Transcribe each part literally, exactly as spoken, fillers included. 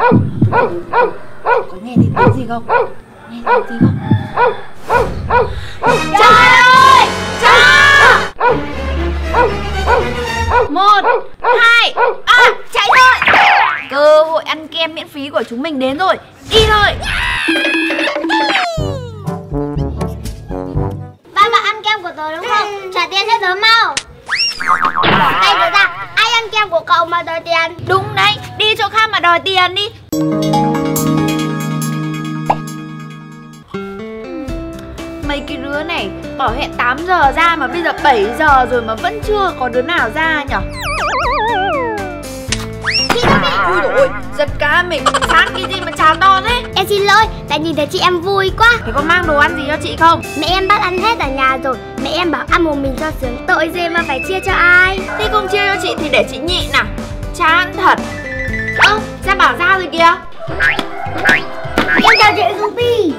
Có nghe thấy tiếng gì không? Nghe thấy tiếng gì không? Trời ơi! Trời! Một, hai, ba, chạy thôi! Cơ hội ăn kem miễn phí của chúng mình đến rồi! Đi thôi! Ba bạn ăn kem của tớ đúng không? Trả tiền cho tớ mau! Bỏ tay tớ ra! Ai ăn kem của cậu mà đòi tiền? Đúng đấy! Đi chỗ khác mà đòi tiền đi! Mấy cái đứa này bảo hẹn tám giờ ra mà bây giờ bảy giờ rồi mà vẫn chưa có đứa nào ra nhở? Ui dồi ôi, giật cá mình, chán cái gì mà chán to thế? Em xin lỗi, tại nhìn thấy chị em vui quá. Thế có mang đồ ăn gì cho chị không? Mẹ em bắt ăn hết ở nhà rồi. Mẹ em bảo ăn một mình cho sướng, tội gì mà phải chia cho ai. Thế không chia cho chị thì để chị nhịn nào. Chán thật. Ơ, ừ, Gia Bảo ra rồi kìa. Em chào chị Ruby.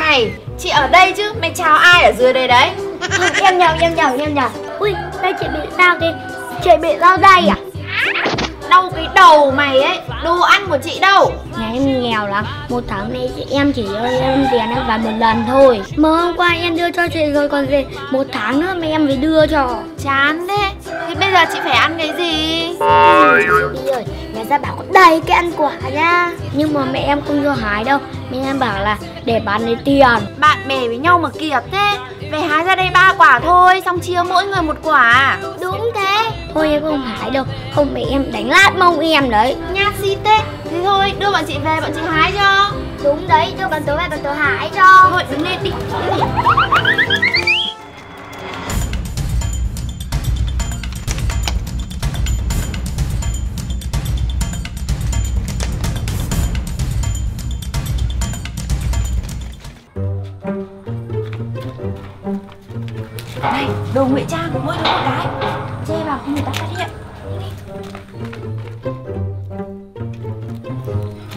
Này, chị ở đây chứ, mày chào ai ở dưới đây đấy? Ừ, em nhầm, em nhầm, em nhầm. Ui, đây chị bị sao thế? Chị bị sao đây à? Đau cái đầu mày ấy, đồ ăn của chị đâu? Nhà em nghèo lắm, một tháng nay chị em chỉ cho em tiền em vào một lần thôi. Mà hôm qua em đưa cho chị rồi còn gì, một tháng nữa mà em mới đưa cho. Chán thế, thế bây giờ chị phải ăn cái gì? Đi rồi, nhà Gia Bảo có đầy cái ăn quả nha. Nhưng mà mẹ em không cho hái đâu, mẹ em bảo là để bán lấy tiền. Bạn bè với nhau mà kiệt thế, về hái ra đây ba quả thôi, xong chia mỗi người một quả. Đúng thế. Thôi em không hái đâu, không mẹ em đánh lát mông em đấy. Nhát xít thế. Thế thôi, đưa bọn chị về bọn chị hái cho. Đúng đấy, đưa bọn tớ về bọn tớ hái cho. Thôi đứng lên đi. Này, đồ ngụy trang của mỗi đứa một cái. Chê vào khi người ta phát hiện.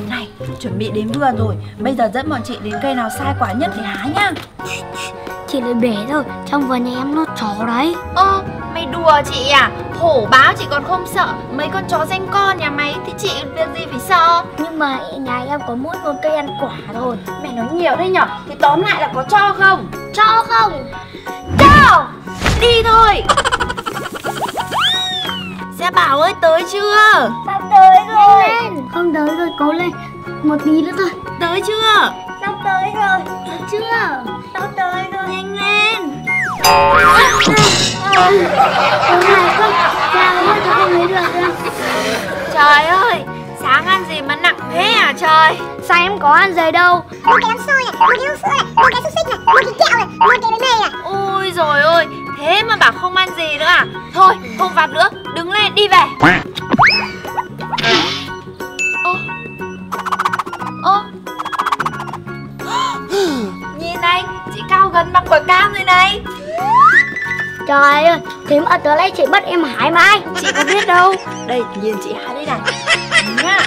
Này, chuẩn bị đến vườn rồi. Bây giờ dẫn bọn chị đến cây nào sai quả nhất để hái nhá. Chị lại bể rồi, trong vườn nhà em nó chó đấy. Ơ, mày đùa chị à? Hổ báo chị còn không sợ, mấy con chó danh con nhà mày thì chị việc gì phải sợ. Nhưng mà nhà em có mỗi một cây ăn quả thôi. Mày nói nhiều đấy nhở? Thì tóm lại là có cho không? Cho không? Cho! Đi thôi! Gia Bảo ơi, tới chưa? Sắp tới rồi. Lên, lên. Không tới rồi, cố lên. Một tí nữa thôi. Tới chưa? Sắp tới rồi. Được chưa? Sắp tới rồi. Nhanh lên. Trời ơi, sáng ăn gì mà nặng thế à trời? Sao em có ăn gì đâu? Một cái bánh xôi này, một cái nước sữa này, một cái xúc xích này, một cái kẹo này, một cái bánh mì này. Ôi dồi ôi, thế mà bảo không ăn gì nữa à? Thôi, không vặt nữa, đứng lên đi về. Ô, ô, nhìn này, chị cao gần bằng quả cam rồi này. Trời ơi, thế mà tớ lấy chị bắt em hái mãi. Chị có biết đâu. Đây, nhìn chị hái đây này. Nha.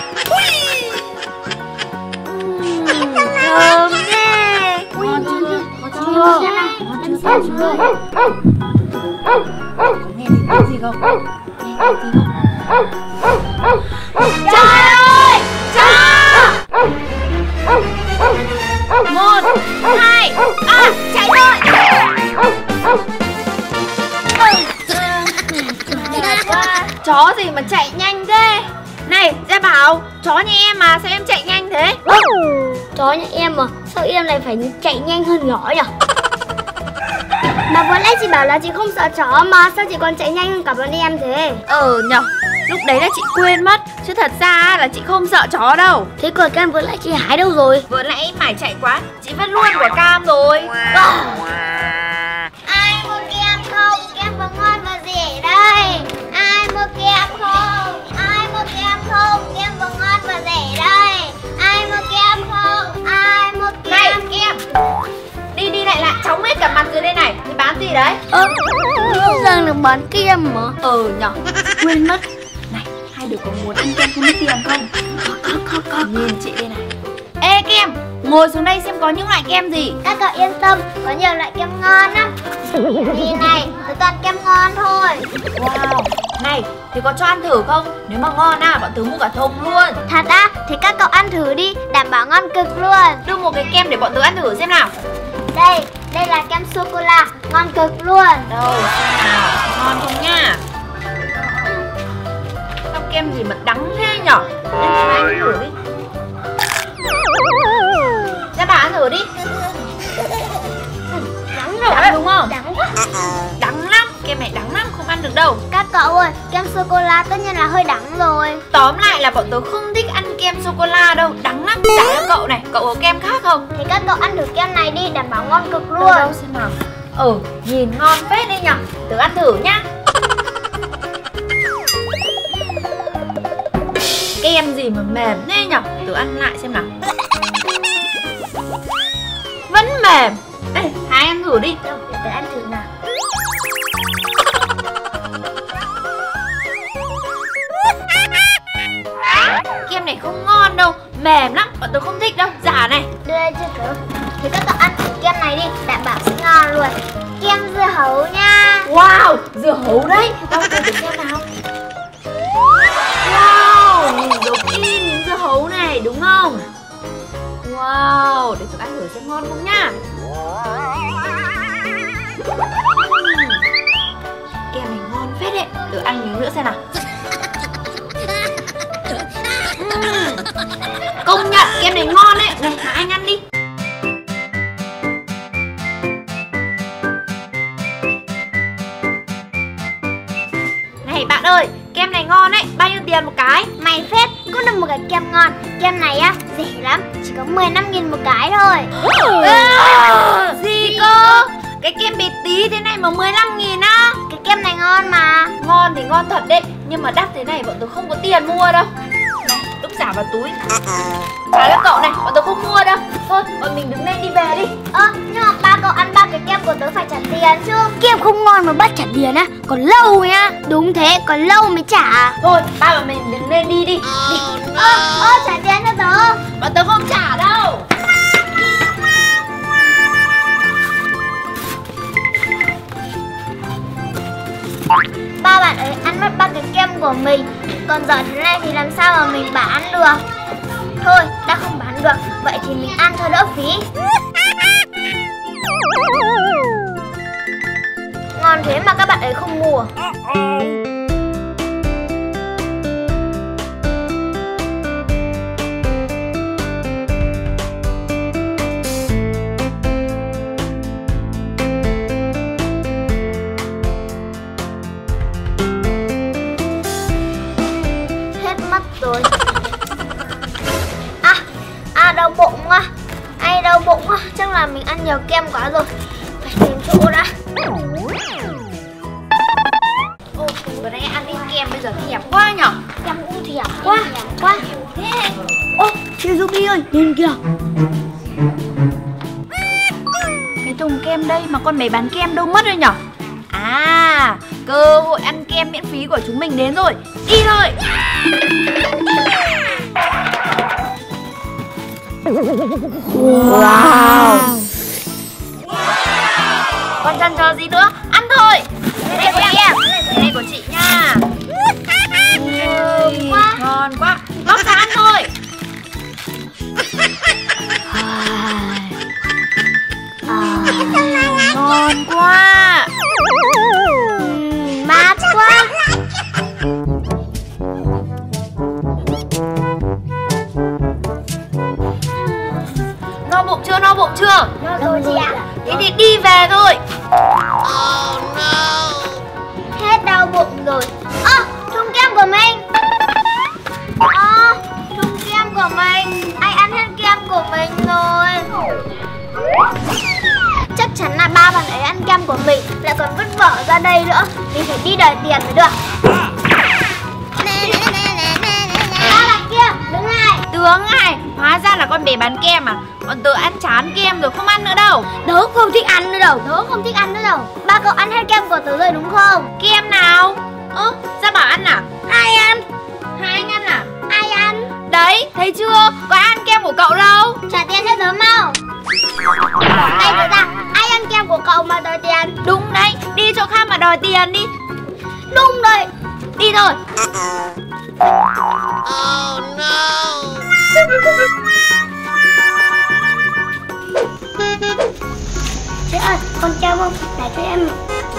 Thơm thế. Ngon chưa? Ngon chưa? Ngon chưa? Có nghe thấy tiếng gì không? Nghe thấy tiếng gì không? Trời ơi! Trời! Một, hai, ba, chạy thôi! Chó gì mà chạy nhanh thế? Này, Gia Bảo, chó nhà em mà sao em chạy nhanh thế? Chó nhà em mà sao em lại phải chạy nhanh hơn nhỏ nhỉ? Mà vừa nãy chị bảo là chị không sợ chó mà sao chị còn chạy nhanh hơn cả bọn em thế? Ờ nhở, lúc đấy là chị quên mất, chứ thật ra là chị không sợ chó đâu. Thế quả cam vừa nãy chị hái đâu rồi? Vừa nãy mải chạy quá, chị vứt luôn quả cam rồi. Wow. Ai mua kem không? Kem vừa ngon vừa rẻ đây. Ai mua kem không? Ai mua kem không? Kem vừa ngon vừa rẻ đây. Ai mua kem không? Ai mua kem? Này, kem. Đi đi lại lại, chóng hết cả mặt dưới đây này. Thì bán gì đấy? Ơ, không rằng được bán kem mà. Ờ nhở, quên mất. Này, hai đứa có muốn ăn kem không mất tiền không? Có, có, có, có. Nhìn chị đây này. Ê kem, ngồi xuống đây xem có những loại kem gì. Các cậu yên tâm, có nhiều loại kem ngon lắm. Nhìn này, tôi toàn kem ngon thôi. Wow, Này, thì có cho ăn thử không? Nếu mà ngon à, bọn tớ mua cả thùng luôn. Thật á? Thì các cậu ăn thử đi, đảm bảo ngon cực luôn. Đưa một cái kem để bọn tớ ăn thử xem nào. Đây, đây là kem sô-cô-la, ngon cực luôn. Đâu, xem nào, ngon không nha? Sao kem gì mà đắng thế nhở? Đây, cho anh thử đi. Gia Bảo ăn thử đi. Đắng rồi, đắng đúng không? Đắng quá. Đắng lắm, kem này đắng lắm, không ăn được đâu. Các cậu ơi, kem sô-cô-la tất nhiên là hơi đắng rồi. Tóm lại là bọn tớ không thích ăn kem sô-cô-la đâu, đắng lắm. Trả cho cậu này, cậu có kem khác không? Thì các cậu ăn thử kem này đi, đảm bảo ngon cực luôn. Đâu, đâu xem nào. Ừ, nhìn ngon phết đấy nhở, tớ ăn thử nhá. Kem gì mà mềm thế nhở, tớ ăn lại xem nào. Vẫn mềm. Ê, Thái ăn thử đi. Đâu, để tớ ăn thử nào. Kem này không ngon đâu, mềm lắm, bọn tớ không thích đâu, giả này. Đưa đây chưa cứu. Thì các cậu ăn thử kem này đi, đảm bảo sẽ ngon luôn. Kem dưa hấu nha. Wow, dưa hấu đấy. Đâu, thử kem nào. Wow, nhìn giống y miếng dưa hấu này, đúng không? Wow, để tớ ăn thử xem ngon không nha. Kem này ngon phết đấy, tớ ăn miếng nữa xem nào. uhm. Công nhận kem này ngon đấy, này Hà Anh ăn đi. Này bạn ơi, kem này ngon đấy, bao nhiêu tiền một cái? Mày phết, cũng được một cái kem ngon. Kem này á, rẻ lắm, chỉ có mười lăm nghìn một cái thôi. à, Gì cơ? Cái kem bịt tí thế này mà mười lăm nghìn á? Cái kem này ngon mà. Ngon thì ngon thật đấy, nhưng mà đắt thế này bọn tôi không có tiền mua đâu. Này, đúc giả vào túi. Trả cho cậu này, bọn tôi không mua đâu. Thôi, bọn mình đứng lên đi về đi. Ơ, à, nhưng mà ba cậu ăn ba cái kem của tớ phải trả tiền chứ. Kem không ngon mà bắt trả tiền á, còn lâu nha. Đúng thế, còn lâu mới trả. Thôi, ba bọn mình đứng lên đi đi. Ơ, ơ, trả tiền cho tớ. Bọn tớ không trả đâu. Ba bạn ấy ăn mất ba cái kem của mình, còn giỏi thế này thì làm sao mà mình bán được. Thôi, đã không bán được, vậy thì mình ăn cho đỡ phí. Ngon thế mà các bạn ấy không mua. Đau bụng quá, ai đau bụng quá, chắc là mình ăn nhiều kem quá rồi, phải tìm chỗ đã. Ô, vừa nãy ăn đi kem bây giờ thèm quá nhở, kem cũng thèm quá, quá. Ô, chị Ruby ơi, nhìn kìa, cái thùng kem đây mà con mày bán kem đâu mất rồi nhở? À, cơ hội ăn kem miễn phí của chúng mình đến rồi, đi thôi. Wow. Con chăn cho gì nữa? Ăn thôi. Đây này của chị em. Đây của chị nha. Ngon quá. Ngon quá. Lóc ra ăn thôi. À, ngon quá. Mát quá. Chưa no bụng chưa? No rồi chị ạ. Thế thì đi về thôi. Oh no. Hết đau bụng rồi. Ơ, à, thùng kem của mình. Ơ, à, thùng kem của mình. Anh ăn hết kem của mình rồi. Chắc chắn là ba bạn ấy ăn kem của mình, lại còn vứt vở ra đây nữa. Mình phải đi đòi tiền mới được. Tướng này, hóa ra là con bé bán kem à? Bọn tớ ăn chán kem rồi, không ăn nữa đâu. Tớ không thích ăn nữa đâu, tớ không thích ăn nữa đâu. Ba cậu ăn hết kem của tớ rồi đúng không? Kem nào? Ơ, Gia Bảo ăn à? Ai ăn? Hai anh ăn à? Ai ăn? Đấy, thấy chưa? Có ăn kem của cậu đâu. Trả tiền cho tớ mau. Này tớ ra, ai ăn kem của cậu mà đòi tiền? Đúng đấy, đi chỗ khác mà đòi tiền đi. Đúng rồi, Đi thôi. Oh no. Chị ơi, con treo không? Để cho em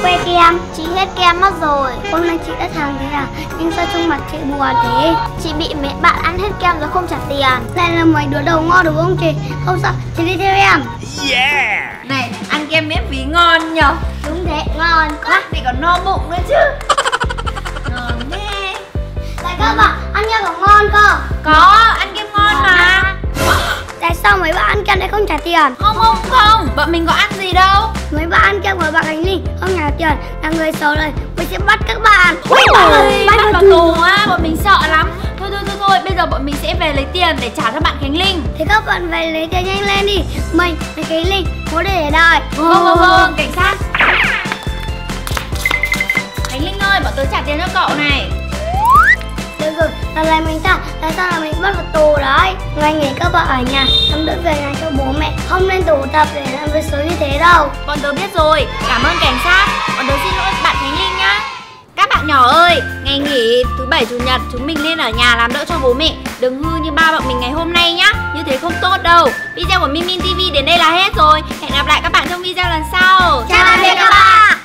que kem. Chị hết kem mất rồi. Hôm nay chị đã thằng thế à? Nhưng sao trong mặt chị buồn thế? Chị bị mấy bạn ăn hết kem rồi không trả tiền. Đây là mấy đứa đầu ngon đúng không chị? Không sao, chị đi theo em. Yeah. Này, ăn kem miễn phí ngon nhở? Đúng thế, ngon quá. Thì còn no bụng nữa chứ. Ngon thế. Tại các bạn ăn kem còn ngon cơ. Có, ăn kem ngon mà. Tại sao mấy bạn ăn kem lại không trả tiền? Không không không, bọn mình có ăn gì đâu. Mấy bạn ăn kem của bạn Khánh Linh không trả tiền là người xấu rồi, mình sẽ bắt các bạn. Ôi, ơi, bắt vào tù á, bọn mình sợ lắm. Thôi thôi thôi thôi, bây giờ bọn mình sẽ về lấy tiền để trả cho bạn Khánh Linh. Thế các bạn về lấy tiền nhanh lên đi, mình là Khánh Linh có để đợi. Vâng vâng vâng, cảnh sát. Khánh Linh ơi, bọn tôi trả tiền cho cậu này. Được rồi, lần này mình sao? Tại sao là mình bắt vào tù đấy? Ngày nghỉ các bạn ở nhà, không đỡ về nhà cho bố mẹ. Không nên tụ tập để làm việc xấu như thế đâu. Bọn tớ biết rồi, cảm ơn cảnh sát. Bọn tớ xin lỗi bạn Khánh Linh nhá. Các bạn nhỏ ơi, ngày nghỉ thứ bảy chủ nhật chúng mình nên ở nhà làm đỡ cho bố mẹ. Đừng hư như ba bọn mình ngày hôm nay nhá. Như thế không tốt đâu. Video của Min Min ti vi đến đây là hết rồi. Hẹn gặp lại các bạn trong video lần sau. Chào tạm biệt các bạn.